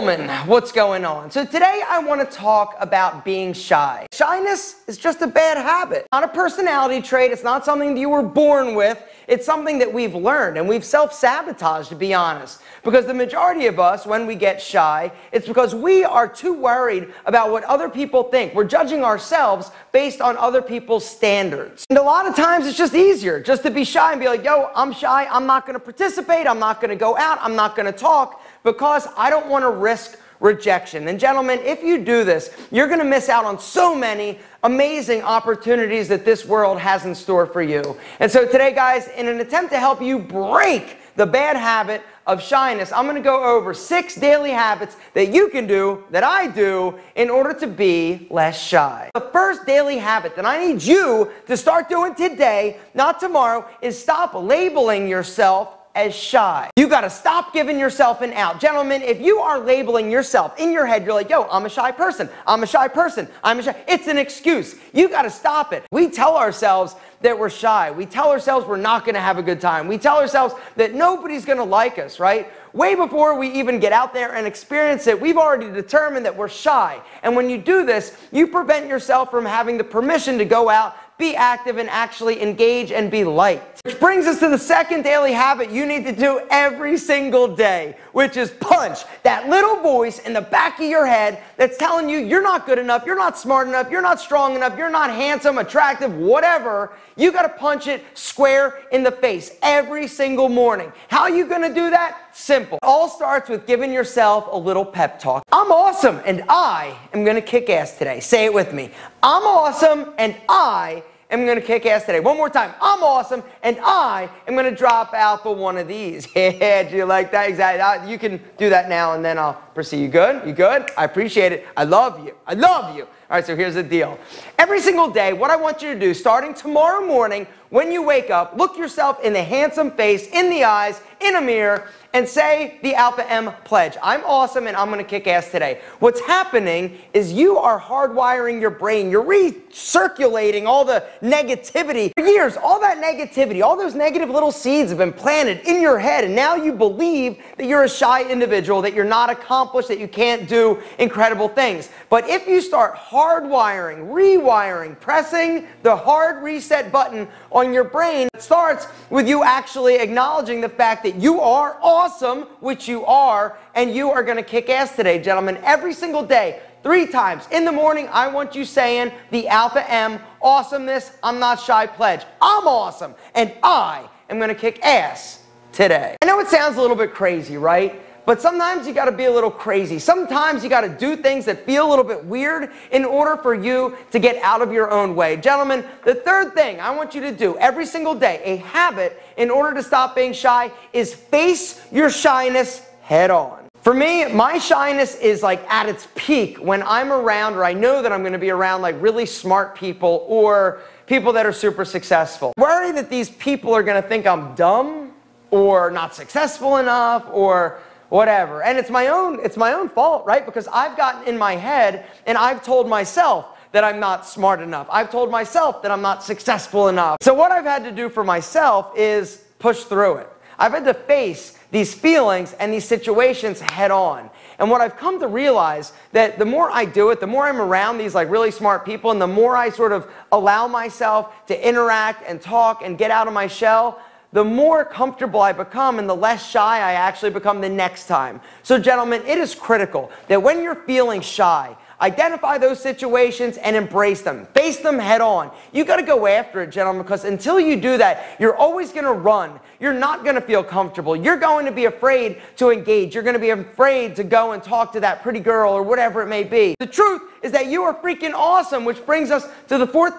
gentlemen, what's going on? So today I want to talk about being shy. Shyness is just a bad habit. Not a personality trait. It's not something that you were born with. It's something that we've learned, and we've self-sabotaged, to be honest. Because the majority of us, when we get shy, it's because we are too worried about what other people think. We're judging ourselves based on other people's standards. And a lot of times it's just easier just to be shy and be like, yo, I'm shy. I'm not going to participate. I'm not going to go out. I'm not going to talk, because I don't want to risk rejection. And gentlemen, if you do this, you're going to miss out on so many amazing opportunities that this world has in store for you. And so today, guys, in an attempt to help you break the bad habit of shyness, I'm going to go over 6 daily habits that you can do, that I do, in order to be less shy. The first daily habit that I need you to start doing today, not tomorrow, is stop labeling yourself as shy. You got to stop giving yourself an out. Gentlemen, if you are labeling yourself in your head, you're like, yo, I'm a shy person. I'm a shy person. I'm a shy. It's an excuse. You got to stop it. We tell ourselves that we're shy. We tell ourselves we're not going to have a good time. We tell ourselves that nobody's going to like us, right? Way before we even get out there and experience it, we've already determined that we're shy. And when you do this, you prevent yourself from having the permission to go out, be active, and actually engage and be liked. Which brings us to the second daily habit you need to do every single day, which is punch that little voice in the back of your head that's telling you you're not good enough, you're not smart enough, you're not strong enough, you're not handsome, attractive, whatever. You got to punch it square in the face every single morning. How are you going to do that? Simple. It all starts with giving yourself a little pep talk. I'm awesome and I am going to kick ass today. Say it with me. I'm awesome and I am going to kick ass today. One more time. I'm awesome and I am going to drop out for one of these. Yeah, do you like that? Exactly. You can do that now and then I'll proceed. You good? You good? I appreciate it. I love you. I love you. All right, so here's the deal. Every single day, what I want you to do, starting tomorrow morning, when you wake up, look yourself in the handsome face, in the eyes, in a mirror, and say the Alpha M pledge. I'm awesome and I'm going to kick ass today. What's happening is you are hardwiring your brain. You're recirculating all the negativity. For years, all that negativity, all those negative little seeds have been planted in your head, and now you believe that you're a shy individual, that you're not accomplished, that you can't do incredible things. But if you start hardwiring, rewiring, pressing the hard reset button on your brain, it starts with you actually acknowledging the fact that you are awesome, which you are, and you are going to kick ass today, gentlemen. Every single day, 3 times. In the morning, I want you saying the Alpha M awesomeness, I'm not shy pledge. I'm awesome, and I am going to kick ass today. I know it sounds a little bit crazy, right? But sometimes you got to be a little crazy. Sometimes you got to do things that feel a little bit weird in order for you to get out of your own way. Gentlemen, the third thing I want you to do every single day, a habit in order to stop being shy, is face your shyness head on. For me, my shyness is like at its peak when I'm around, or I know that I'm going to be around, like really smart people or people that are super successful. Worry that these people are going to think I'm dumb or not successful enough or whatever. And it's my own fault, right? Because I've gotten in my head and I've told myself that I'm not smart enough. I've told myself that I'm not successful enough. So what I've had to do for myself is push through it. I've had to face these feelings and these situations head on. And what I've come to realize, that the more I do it, the more I'm around these like really smart people and the more I sort of allow myself to interact and talk and get out of my shell, the more comfortable I become and the less shy I actually become the next time. So gentlemen, it is critical that when you're feeling shy, identify those situations and embrace them. Face them head on. You got to go after it, gentlemen, because until you do that, you're always going to run. You're not going to feel comfortable. You're going to be afraid to engage. You're going to be afraid to go and talk to that pretty girl or whatever it may be. The truth is that you are freaking awesome, which brings us to the fourth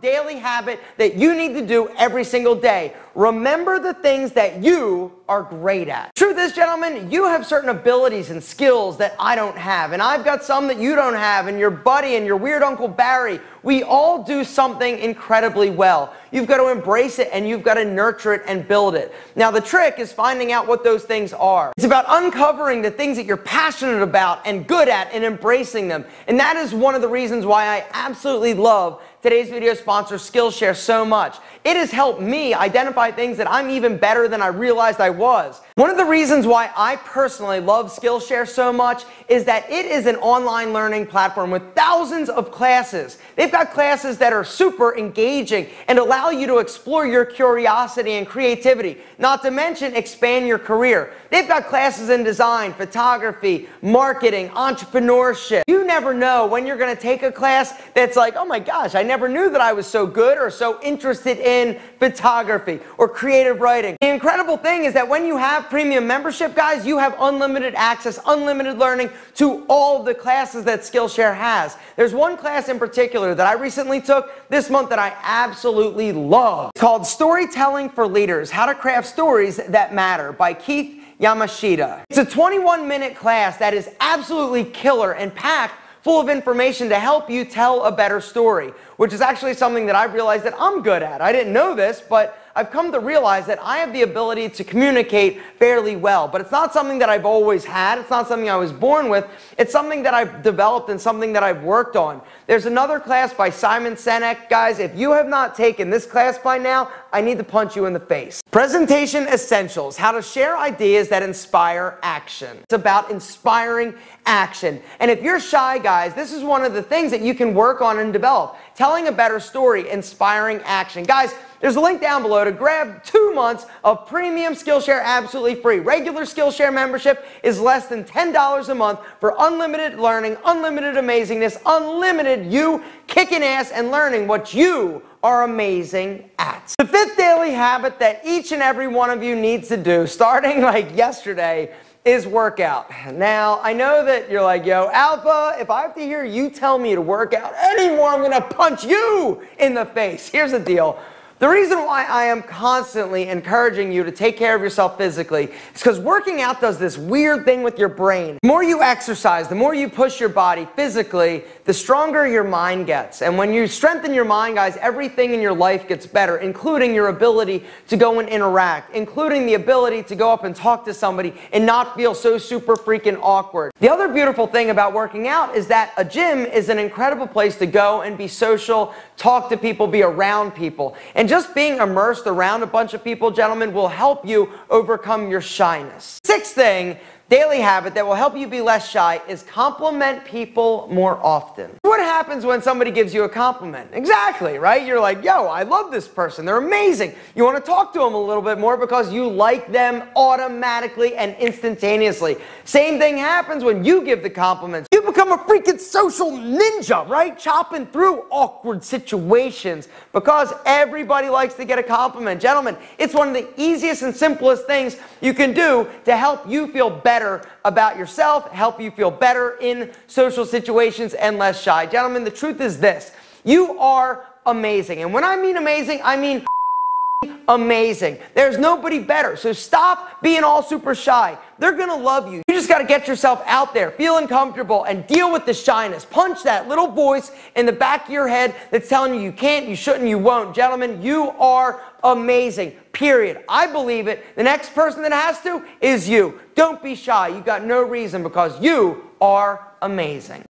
daily habit that you need to do every single day. Remember the things that you are great at. Truth is, gentlemen, you have certain abilities and skills that I don't have, and I've got some that you don't have, and your buddy and your weird Uncle Barry We all do something incredibly well. You've got to embrace it and you've got to nurture it and build it. Now the trick is finding out what those things are. It's about uncovering the things that you're passionate about and good at and embracing them. And that is one of the reasons why I absolutely love today's video sponsor, Skillshare, so much. It has helped me identify things that I'm even better than I realized I was. One of the reasons why I personally love Skillshare so much is that it is an online learning platform with thousands of classes. They've got classes that are super engaging and allow you to explore your curiosity and creativity, not to mention expand your career. They've got classes in design, photography, marketing, entrepreneurship. You never know when you're going to take a class that's like, oh my gosh, I never knew that I was so good or so interested in photography or creative writing. The incredible thing is that when you have premium membership, guys, you have unlimited access, unlimited learning to all the classes that Skillshare has. There's one class in particular that I recently took this month that I absolutely love. It's called Storytelling for Leaders: How to Craft Stories That Matter by Keith Yamashita. It's a 21-minute class that is absolutely killer and packed full of information to help you tell a better story, which is actually something that I realized that I'm good at. I didn't know this, but I've come to realize that I have the ability to communicate fairly well, but it's not something that I've always had. It's not something I was born with. It's something that I've developed and something that I've worked on. There's another class by Simon Sinek. Guys, if you have not taken this class by now, I need to punch you in the face. Presentation Essentials: How to Share Ideas That Inspire Action. It's about inspiring action. And if you're shy, guys, this is one of the things that you can work on and develop. Telling a better story, inspiring action. Guys, there's a link down below to grab 2 months of premium Skillshare absolutely free. Regular Skillshare membership is less than $10 a month for unlimited learning, unlimited amazingness, unlimited you kicking ass and learning what you are amazing at. The fifth daily habit that each and every one of you needs to do, starting like yesterday, is workout. Now, I know that you're like, yo, Alpha, if I have to hear you tell me to work out anymore, I'm gonna punch you in the face. Here's the deal. The reason why I am constantly encouraging you to take care of yourself physically is because working out does this weird thing with your brain. The more you exercise, the more you push your body physically, the stronger your mind gets. And when you strengthen your mind, guys, everything in your life gets better, including your ability to go and interact, including the ability to go up and talk to somebody and not feel so super freaking awkward. The other beautiful thing about working out is that a gym is an incredible place to go and be social, talk to people, be around people. And just being immersed around a bunch of people, gentlemen, will help you overcome your shyness. Sixth thing, daily habit that will help you be less shy, is compliment people more often. What happens when somebody gives you a compliment? Exactly, right? You're like, yo, I love this person. They're amazing. You want to talk to them a little bit more because you like them automatically and instantaneously. Same thing happens when you give the compliments. You become a freaking social ninja, right? Chopping through awkward situations because everybody likes to get a compliment. Gentlemen, it's one of the easiest and simplest things you can do to help you feel better about yourself, help you feel better in social situations and less shy. Gentlemen, the truth is this: you are amazing. And when I mean amazing, I mean amazing. There's nobody better. So stop being all super shy. They're gonna love you. You just gotta get yourself out there, feel uncomfortable, and deal with the shyness. Punch that little voice in the back of your head that's telling you you can't, you shouldn't, you won't. Gentlemen, you are amazing, period. I believe it. The next person that has to is you. Don't be shy. You got no reason, because you are amazing.